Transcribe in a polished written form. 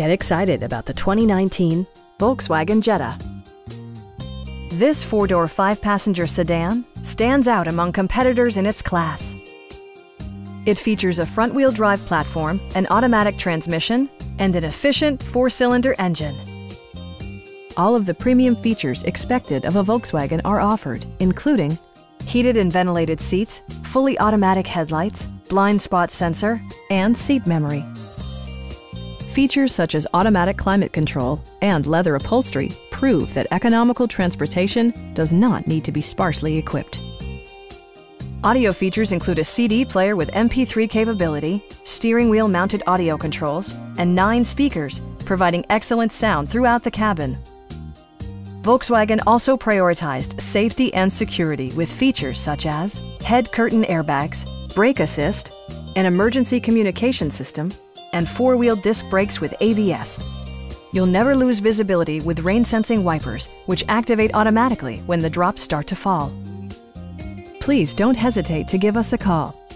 Get excited about the 2019 Volkswagen Jetta. This four-door, five-passenger sedan stands out among competitors in its class. It features a front-wheel drive platform, an automatic transmission, and an efficient four-cylinder engine. All of the premium features expected of a Volkswagen are offered, including heated and ventilated seats, fully automatic headlights, blind spot sensor, and seat memory. Features such as automatic climate control and leather upholstery prove that economical transportation does not need to be sparsely equipped. Audio features include a CD player with MP3 capability, steering wheel mounted audio controls, and 9 speakers, providing excellent sound throughout the cabin. Volkswagen also prioritized safety and security with features such as head curtain airbags, brake assist, an emergency communication system, and 4-wheel disc brakes with ABS. You'll never lose visibility with rain-sensing wipers, which activate automatically when the drops start to fall. Please don't hesitate to give us a call.